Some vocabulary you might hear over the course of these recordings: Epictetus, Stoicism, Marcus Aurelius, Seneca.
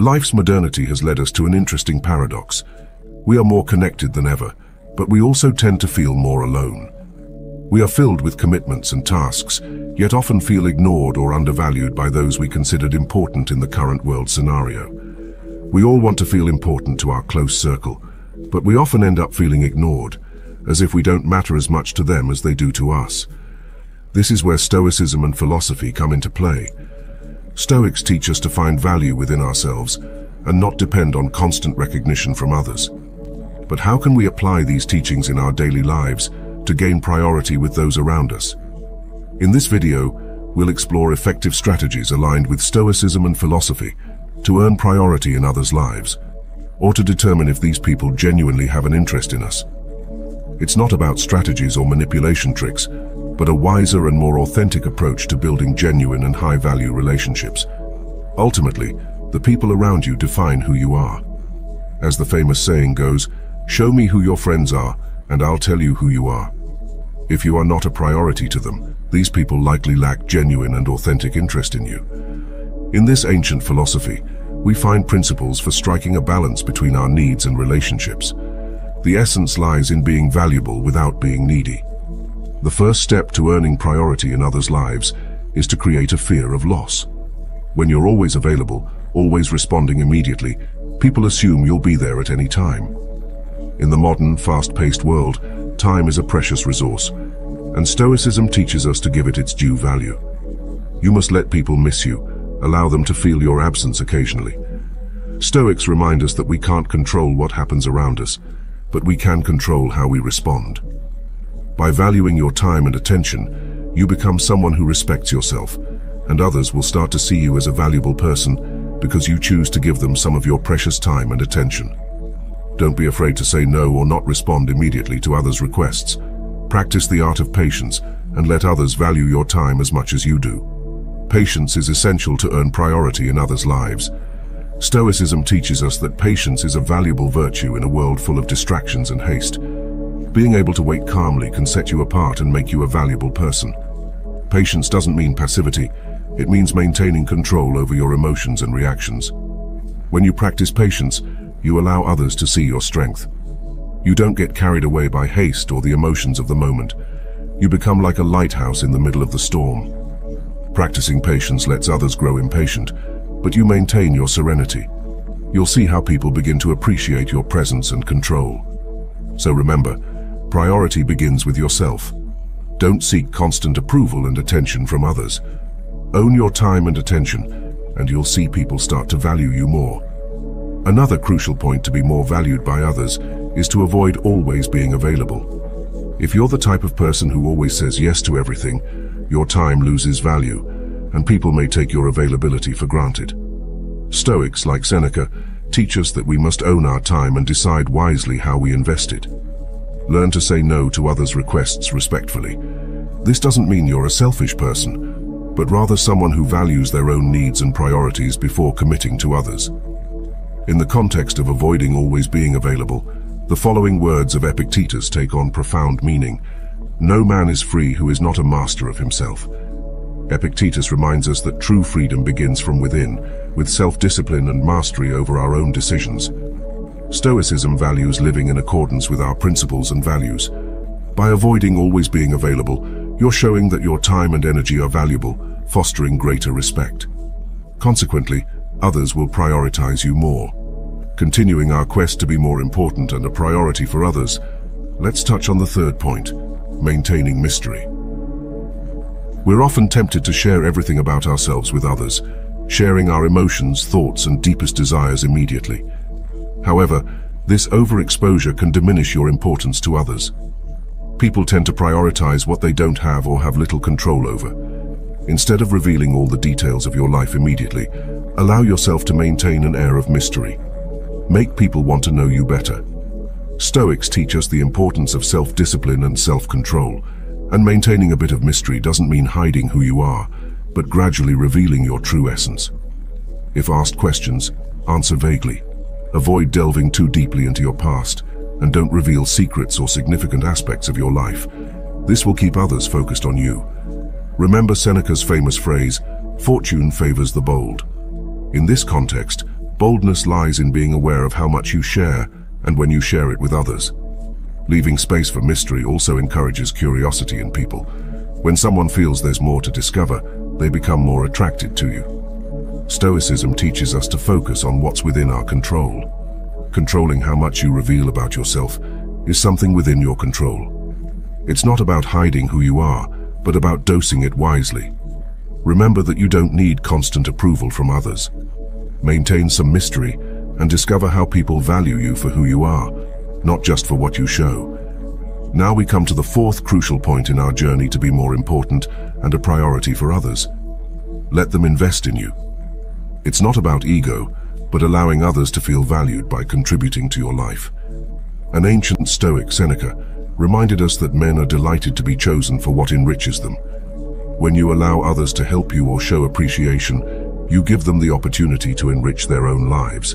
Life's modernity has led us to an interesting paradox. We are more connected than ever, but we also tend to feel more alone. We are filled with commitments and tasks, yet often feel ignored or undervalued by those we considered important in the current world scenario. We all want to feel important to our close circle, but we often end up feeling ignored, as if we don't matter as much to them as they do to us. This is where Stoicism and philosophy come into play. Stoics teach us to find value within ourselves and not depend on constant recognition from others. But how can we apply these teachings in our daily lives to gain priority with those around us? In this video, we'll explore effective strategies aligned with Stoicism and philosophy to earn priority in others' lives, or to determine if these people genuinely have an interest in us. It's not about strategies or manipulation tricks, but a wiser and more authentic approach to building genuine and high-value relationships. Ultimately, the people around you define who you are. As the famous saying goes, "Show me who your friends are, and I'll tell you who you are." If you are not a priority to them, these people likely lack genuine and authentic interest in you. In this ancient philosophy, we find principles for striking a balance between our needs and relationships. The essence lies in being valuable without being needy. The first step to earning priority in others' lives is to create a fear of loss. When you're always available, always responding immediately, people assume you'll be there at any time. In the modern, fast-paced world, time is a precious resource, and Stoicism teaches us to give it its due value. You must let people miss you, allow them to feel your absence occasionally. Stoics remind us that we can't control what happens around us, but we can control how we respond. By valuing your time and attention, you become someone who respects yourself, and others will start to see you as a valuable person because you choose to give them some of your precious time and attention. Don't be afraid to say no or not respond immediately to others' requests. Practice the art of patience and let others value your time as much as you do. Patience is essential to earn priority in others' lives. Stoicism teaches us that patience is a valuable virtue in a world full of distractions and haste. Being able to wait calmly can set you apart and make you a valuable person. Patience doesn't mean passivity, it means maintaining control over your emotions and reactions. When you practice patience, you allow others to see your strength. You don't get carried away by haste or the emotions of the moment. You become like a lighthouse in the middle of the storm. Practicing patience lets others grow impatient, but you maintain your serenity. You'll see how people begin to appreciate your presence and control. So remember, priority begins with yourself. Don't seek constant approval and attention from others. Own your time and attention, and you'll see people start to value you more. Another crucial point to be more valued by others is to avoid always being available. If you're the type of person who always says yes to everything, your time loses value, and people may take your availability for granted. Stoics, like Seneca, teach us that we must own our time and decide wisely how we invest it. Learn to say no to others' requests respectfully. This doesn't mean you're a selfish person, but rather someone who values their own needs and priorities before committing to others. In the context of avoiding always being available, the following words of Epictetus take on profound meaning. "No man is free who is not a master of himself." Epictetus reminds us that true freedom begins from within, with self-discipline and mastery over our own decisions. Stoicism values living in accordance with our principles and values. By avoiding always being available, you're showing that your time and energy are valuable, fostering greater respect. Consequently, others will prioritize you more. Continuing our quest to be more important and a priority for others, let's touch on the third point, maintaining mystery. We're often tempted to share everything about ourselves with others, sharing our emotions, thoughts, and deepest desires immediately. However, this overexposure can diminish your importance to others. People tend to prioritize what they don't have or have little control over. Instead of revealing all the details of your life immediately, allow yourself to maintain an air of mystery. Make people want to know you better. Stoics teach us the importance of self-discipline and self-control, and maintaining a bit of mystery doesn't mean hiding who you are, but gradually revealing your true essence. If asked questions, answer vaguely. Avoid delving too deeply into your past, and don't reveal secrets or significant aspects of your life. This will keep others focused on you. Remember Seneca's famous phrase, "Fortune favors the bold." In this context, Boldness lies in being aware of how much you share and when you share it with others. Leaving space for mystery also encourages curiosity in people. When someone feels there's more to discover, they become more attracted to you. Stoicism teaches us to focus on what's within our control. Controlling how much you reveal about yourself is something within your control. It's not about hiding who you are, but about dosing it wisely. Remember that you don't need constant approval from others. Maintain some mystery and discover how people value you for who you are, not just for what you show. Now we come to the fourth crucial point in our journey to be more important and a priority for others. Let them invest in you. It's not about ego, but allowing others to feel valued by contributing to your life. An ancient Stoic, Seneca, reminded us that men are delighted to be chosen for what enriches them. When you allow others to help you or show appreciation, you give them the opportunity to enrich their own lives.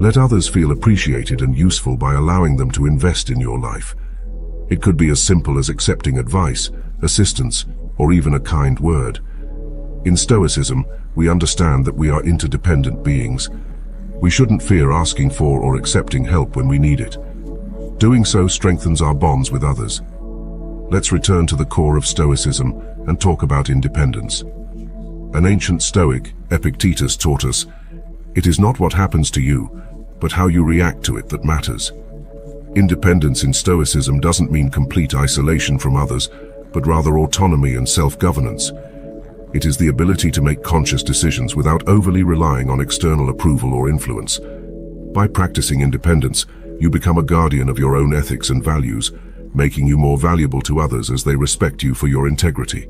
Let others feel appreciated and useful by allowing them to invest in your life. It could be as simple as accepting advice, assistance, or even a kind word. In Stoicism, we understand that we are interdependent beings. We shouldn't fear asking for or accepting help when we need it. Doing so strengthens our bonds with others. Let's return to the core of Stoicism and talk about independence. An ancient Stoic, Epictetus, taught us, "It is not what happens to you, but how you react to it that matters." Independence in Stoicism doesn't mean complete isolation from others, but rather autonomy and self-governance. It is the ability to make conscious decisions without overly relying on external approval or influence. By practicing independence, you become a guardian of your own ethics and values, making you more valuable to others as they respect you for your integrity.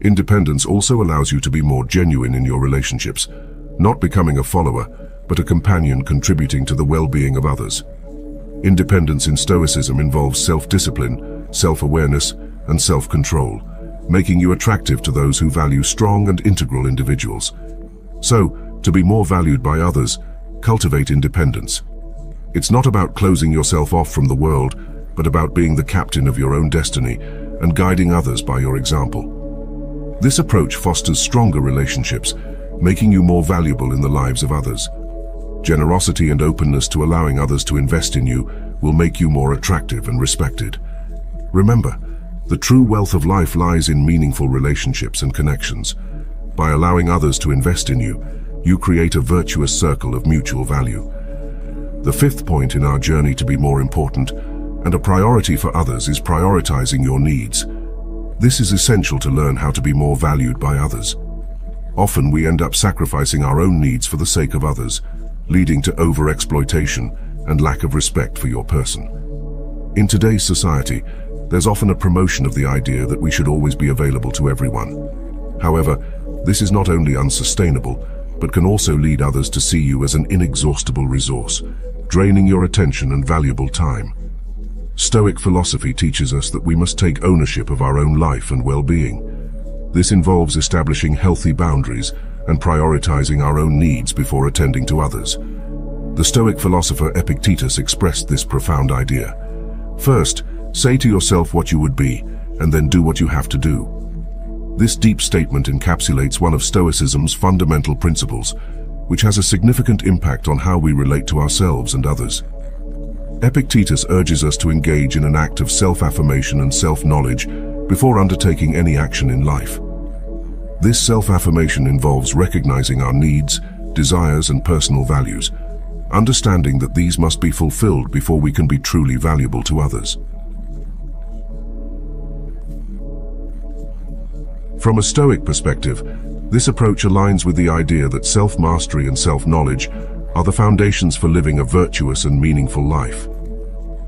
Independence also allows you to be more genuine in your relationships, not becoming a follower, but a companion contributing to the well-being of others. Independence in Stoicism involves self-discipline, self-awareness, and self-control, making you attractive to those who value strong and integral individuals. So, to be more valued by others, cultivate independence. It's not about closing yourself off from the world, but about being the captain of your own destiny and guiding others by your example. This approach fosters stronger relationships, making you more valuable in the lives of others. Generosity and openness to allowing others to invest in you will make you more attractive and respected. Remember, the true wealth of life lies in meaningful relationships and connections. By allowing others to invest in you, you create a virtuous circle of mutual value. The fifth point in our journey to be more important and a priority for others is prioritizing your needs. This is essential to learn how to be more valued by others. Often we end up sacrificing our own needs for the sake of others, leading to overexploitation and lack of respect for your person. In today's society, there's often a promotion of the idea that we should always be available to everyone. However, this is not only unsustainable, but can also lead others to see you as an inexhaustible resource, draining your attention and valuable time. Stoic philosophy teaches us that we must take ownership of our own life and well-being. This involves establishing healthy boundaries and prioritizing our own needs before attending to others. The Stoic philosopher Epictetus expressed this profound idea. First, say to yourself what you would be, and then do what you have to do. This deep statement encapsulates one of Stoicism's fundamental principles, which has a significant impact on how we relate to ourselves and others. Epictetus urges us to engage in an act of self-affirmation and self-knowledge before undertaking any action in life. This self-affirmation involves recognizing our needs, desires, and personal values, understanding that these must be fulfilled before we can be truly valuable to others. From a Stoic perspective, this approach aligns with the idea that self-mastery and self-knowledge are the foundations for living a virtuous and meaningful life.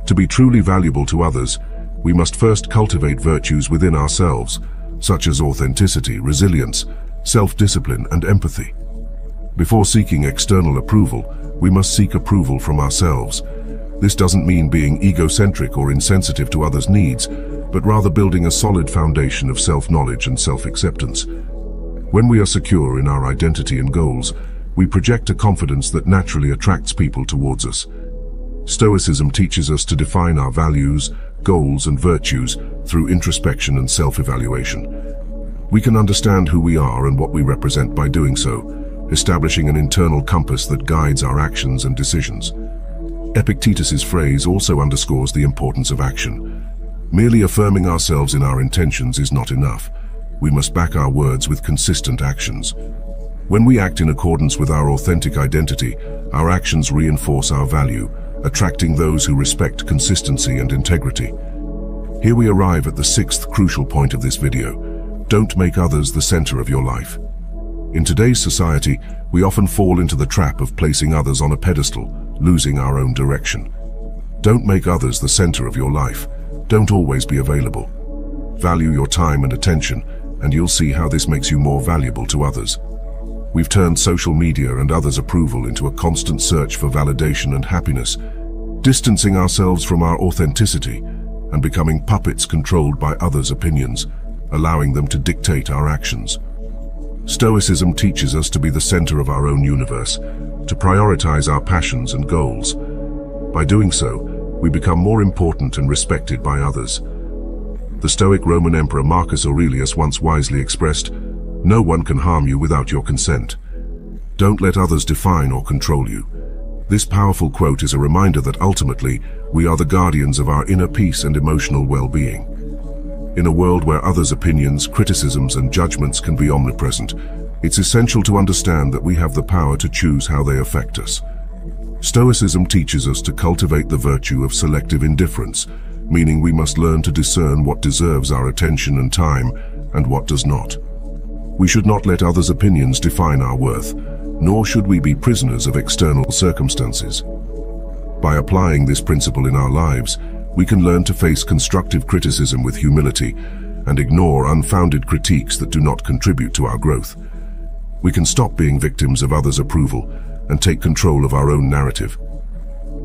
To be truly valuable to others, we must first cultivate virtues within ourselves, such as authenticity, resilience, self-discipline, and empathy. Before seeking external approval, we must seek approval from ourselves. This doesn't mean being egocentric or insensitive to others' needs, but rather building a solid foundation of self-knowledge and self-acceptance. When we are secure in our identity and goals, we project a confidence that naturally attracts people towards us. Stoicism teaches us to define our values, goals, and virtues through introspection and self-evaluation. We can understand who we are and what we represent by doing so, establishing an internal compass that guides our actions and decisions. Epictetus's phrase also underscores the importance of action. Merely affirming ourselves in our intentions is not enough. We must back our words with consistent actions. When we act in accordance with our authentic identity, our actions reinforce our value, attracting those who respect consistency and integrity. Here we arrive at the sixth crucial point of this video. Don't make others the center of your life. In today's society, we often fall into the trap of placing others on a pedestal, losing our own direction. Don't make others the center of your life. Don't always be available. Value your time and attention, and you'll see how this makes you more valuable to others. We've turned social media and others' approval into a constant search for validation and happiness, distancing ourselves from our authenticity and becoming puppets controlled by others' opinions, allowing them to dictate our actions. Stoicism teaches us to be the center of our own universe, to prioritize our passions and goals. By doing so, we become more important and respected by others. The Stoic Roman Emperor Marcus Aurelius once wisely expressed, "No one can harm you without your consent." Don't let others define or control you. This powerful quote is a reminder that ultimately, we are the guardians of our inner peace and emotional well-being. In a world where others' opinions, criticisms, and judgments can be omnipresent, it's essential to understand that we have the power to choose how they affect us. Stoicism teaches us to cultivate the virtue of selective indifference, meaning we must learn to discern what deserves our attention and time, and what does not. We should not let others' opinions define our worth, nor should we be prisoners of external circumstances. By applying this principle in our lives, we can learn to face constructive criticism with humility and ignore unfounded critiques that do not contribute to our growth. We can stop being victims of others' approval and take control of our own narrative.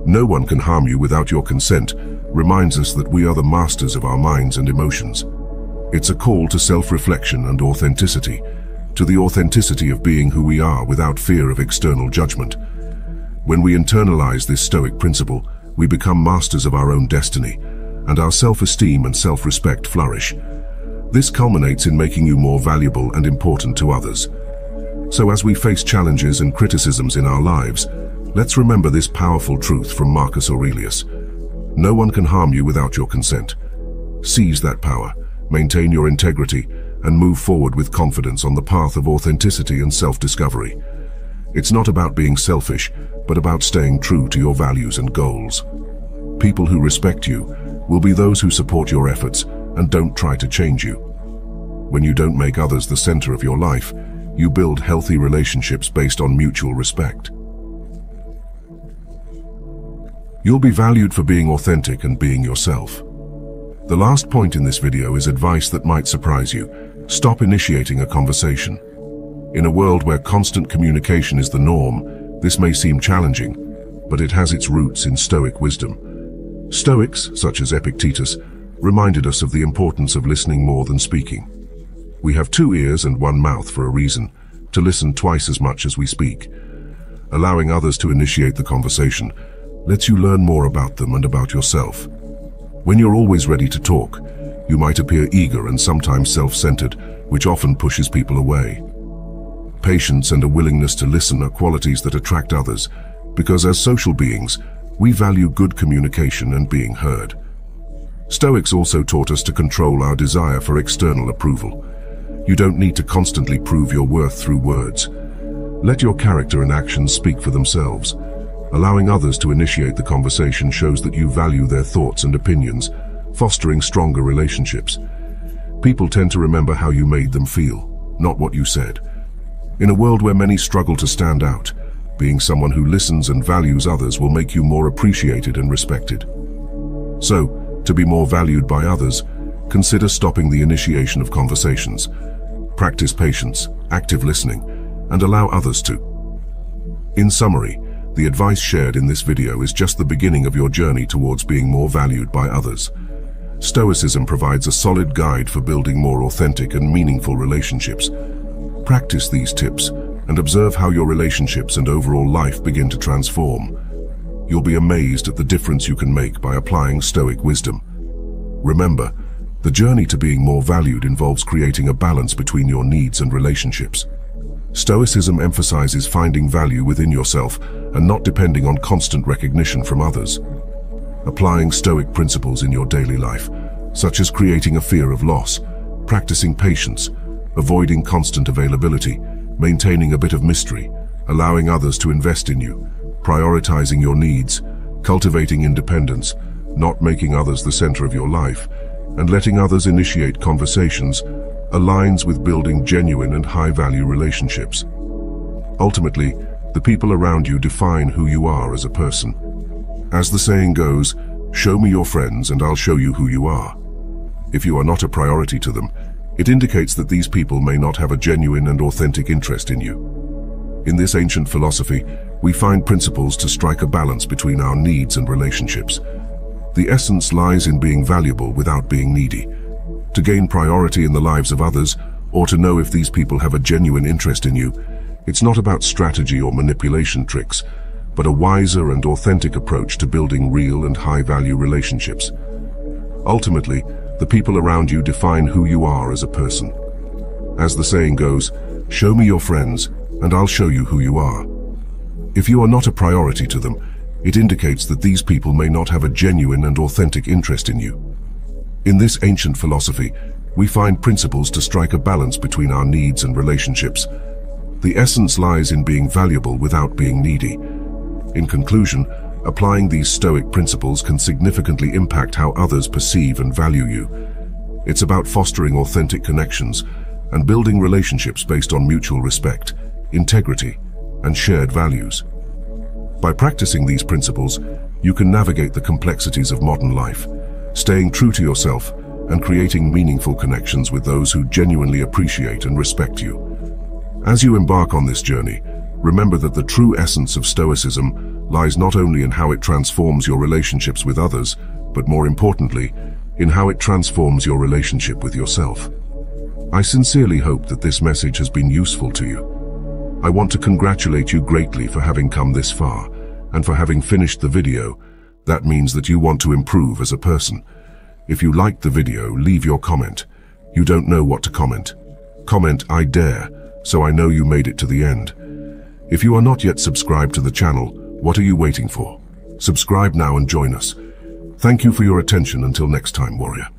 "No one can harm you without your consent" reminds us that we are the masters of our minds and emotions. It's a call to self-reflection and authenticity, to the authenticity of being who we are without fear of external judgment. When we internalize this Stoic principle, we become masters of our own destiny, and our self-esteem and self-respect flourish. This culminates in making you more valuable and important to others. So as we face challenges and criticisms in our lives, let's remember this powerful truth from Marcus Aurelius. No one can harm you without your consent. Seize that power. Maintain your integrity and move forward with confidence on the path of authenticity and self-discovery. It's not about being selfish, but about staying true to your values and goals. People who respect you will be those who support your efforts and don't try to change you. When you don't make others the center of your life, you build healthy relationships based on mutual respect. You'll be valued for being authentic and being yourself. The last point in this video is advice that might surprise you. Stop initiating a conversation. In a world where constant communication is the norm, this may seem challenging, but it has its roots in Stoic wisdom. Stoics, such as Epictetus, reminded us of the importance of listening more than speaking. We have two ears and one mouth for a reason, to listen twice as much as we speak. Allowing others to initiate the conversation lets you learn more about them and about yourself. When you're always ready to talk, you might appear eager and sometimes self-centered, which often pushes people away. Patience and a willingness to listen are qualities that attract others, because as social beings, we value good communication and being heard. Stoics also taught us to control our desire for external approval. You don't need to constantly prove your worth through words. Let your character and actions speak for themselves. Allowing others to initiate the conversation shows that you value their thoughts and opinions, fostering stronger relationships. People tend to remember how you made them feel, not what you said. In a world where many struggle to stand out, being someone who listens and values others will make you more appreciated and respected. So, to be more valued by others, consider stopping the initiation of conversations. Practice patience, active listening, and allow others to. In summary, the advice shared in this video is just the beginning of your journey towards being more valued by others. Stoicism provides a solid guide for building more authentic and meaningful relationships. Practice these tips and observe how your relationships and overall life begin to transform. You'll be amazed at the difference you can make by applying Stoic wisdom. Remember, the journey to being more valued involves creating a balance between your needs and relationships. Stoicism emphasizes finding value within yourself and not depending on constant recognition from others. Applying Stoic principles in your daily life, such as creating a fear of loss, practicing patience, avoiding constant availability, maintaining a bit of mystery, allowing others to invest in you, prioritizing your needs, cultivating independence, not making others the center of your life, and letting others initiate conversations, aligns with building genuine and high-value relationships. Ultimately, the people around you define who you are as a person. As the saying goes, show me your friends and I'll show you who you are. If you are not a priority to them, it indicates that these people may not have a genuine and authentic interest in you. In this ancient philosophy, we find principles to strike a balance between our needs and relationships. The essence lies in being valuable without being needy. To gain priority in the lives of others, or to know if these people have a genuine interest in you, it's not about strategy or manipulation tricks, but a wiser and authentic approach to building real and high-value relationships. Ultimately, the people around you define who you are as a person. As the saying goes, show me your friends, and I'll show you who you are. If you are not a priority to them, it indicates that these people may not have a genuine and authentic interest in you. In this ancient philosophy, we find principles to strike a balance between our needs and relationships. The essence lies in being valuable without being needy. In conclusion, applying these Stoic principles can significantly impact how others perceive and value you. It's about fostering authentic connections and building relationships based on mutual respect, integrity, and shared values. By practicing these principles, you can navigate the complexities of modern life, staying true to yourself and creating meaningful connections with those who genuinely appreciate and respect you. As you embark on this journey, remember that the true essence of Stoicism lies not only in how it transforms your relationships with others, but more importantly, in how it transforms your relationship with yourself. I sincerely hope that this message has been useful to you. I want to congratulate you greatly for having come this far, and for having finished the video. That means that you want to improve as a person. If you liked the video, leave your comment. You don't know what to comment. Comment, I dare, so I know you made it to the end. If you are not yet subscribed to the channel, what are you waiting for? Subscribe now and join us. Thank you for your attention. Until next time, warrior.